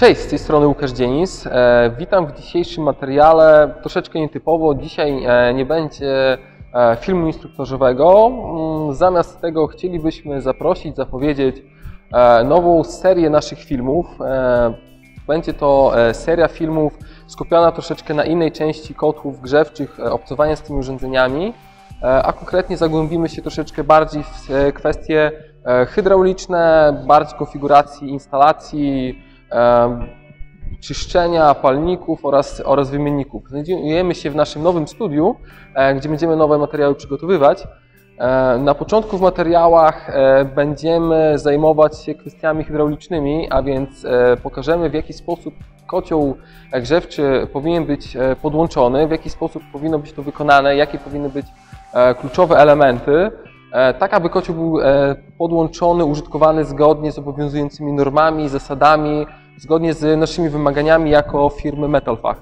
Cześć, z tej strony Łukasz Dzienis. Witam w dzisiejszym materiale. Troszeczkę nietypowo, dzisiaj nie będzie filmu instruktorzowego. Zamiast tego chcielibyśmy zaprosić, zapowiedzieć nową serię naszych filmów. Będzie to seria filmów skupiona troszeczkę na innej części kotłów grzewczych, obcowania z tymi urządzeniami, a konkretnie zagłębimy się troszeczkę bardziej w kwestie hydrauliczne, bardziej konfiguracji instalacji, czyszczenia palników oraz wymienników. Znajdujemy się w naszym nowym studiu, gdzie będziemy nowe materiały przygotowywać. Na początku w materiałach będziemy zajmować się kwestiami hydraulicznymi, a więc pokażemy, w jaki sposób kocioł grzewczy powinien być podłączony, w jaki sposób powinno być to wykonane, jakie powinny być kluczowe elementy, tak aby kocioł był podłączony, użytkowany zgodnie z obowiązującymi normami, zasadami, zgodnie z naszymi wymaganiami jako firmy Metalfach.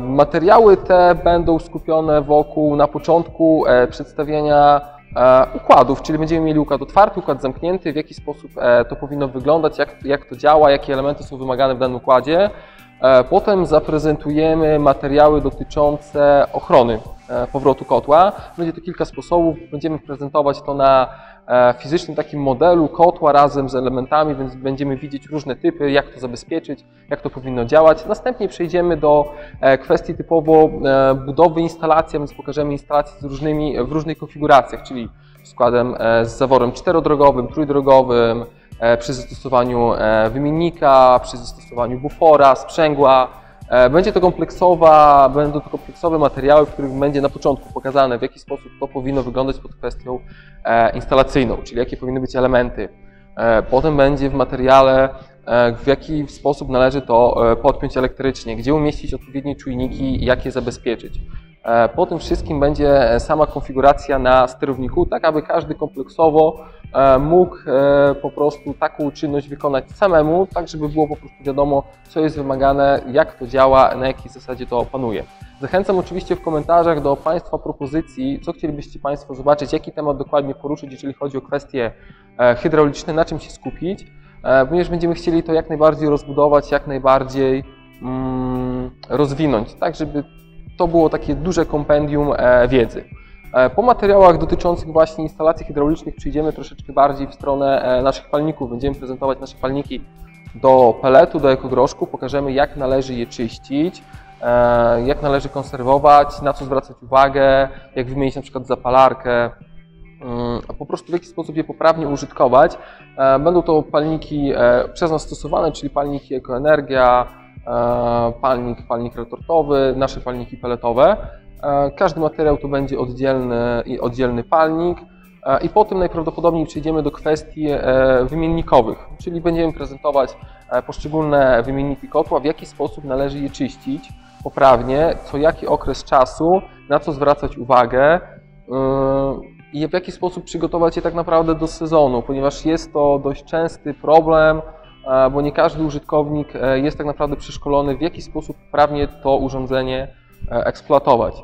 Materiały te będą skupione wokół na początku przedstawienia układów, czyli będziemy mieli układ otwarty, układ zamknięty, w jaki sposób to powinno wyglądać, jak to działa, jakie elementy są wymagane w danym układzie. Potem zaprezentujemy materiały dotyczące ochrony powrotu kotła. Będzie to kilka sposobów, będziemy prezentować to na fizycznym takim modelu kotła razem z elementami, więc będziemy widzieć różne typy, jak to zabezpieczyć, jak to powinno działać. Następnie przejdziemy do kwestii typowo budowy instalacji, więc pokażemy instalacje w różnych konfiguracjach, czyli z składem z zaworem czterodrogowym, trójdrogowym, przy zastosowaniu wymiennika, przy zastosowaniu bufora, sprzęgła. Będą to kompleksowe materiały, w których będzie na początku pokazane, w jaki sposób to powinno wyglądać pod kwestią instalacyjną, czyli jakie powinny być elementy. Potem będzie w materiale, w jaki sposób należy to podpiąć elektrycznie, gdzie umieścić odpowiednie czujniki, jak je zabezpieczyć. Po tym wszystkim będzie sama konfiguracja na sterowniku, tak aby każdy kompleksowo mógł po prostu taką czynność wykonać samemu, tak żeby było po prostu wiadomo, co jest wymagane, jak to działa, na jakiej zasadzie to panuje. Zachęcam oczywiście w komentarzach do Państwa propozycji, co chcielibyście Państwo zobaczyć, jaki temat dokładnie poruszyć, jeżeli chodzi o kwestie hydrauliczne, na czym się skupić. Również będziemy chcieli to jak najbardziej rozbudować, jak najbardziej rozwinąć, tak żeby to było takie duże kompendium wiedzy. Po materiałach dotyczących właśnie instalacji hydraulicznych przyjdziemy troszeczkę bardziej w stronę naszych palników. Będziemy prezentować nasze palniki do peletu, do ekogroszku. Pokażemy, jak należy je czyścić, jak należy konserwować, na co zwracać uwagę, jak wymienić na przykład zapalarkę, po prostu w jaki sposób je poprawnie użytkować. Będą to palniki przez nas stosowane, czyli palniki ekoenergia, palnik retortowy, nasze palniki peletowe. Każdy materiał to będzie oddzielny palnik i potem najprawdopodobniej przejdziemy do kwestii wymiennikowych, czyli będziemy prezentować poszczególne wymienniki kotła, w jaki sposób należy je czyścić poprawnie, co jaki okres czasu, na co zwracać uwagę i w jaki sposób przygotować je tak naprawdę do sezonu, ponieważ jest to dość częsty problem, bo nie każdy użytkownik jest tak naprawdę przeszkolony, w jaki sposób prawnie to urządzenie eksploatować.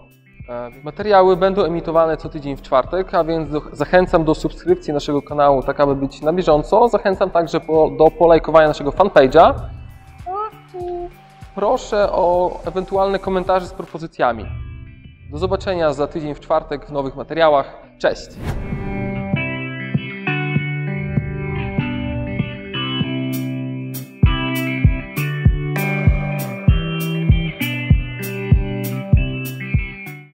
Materiały będą emitowane co tydzień w czwartek, a więc zachęcam do subskrypcji naszego kanału, tak aby być na bieżąco. Zachęcam także do polajkowania naszego fanpage'a. Proszę o ewentualne komentarze z propozycjami. Do zobaczenia za tydzień w czwartek w nowych materiałach. Cześć!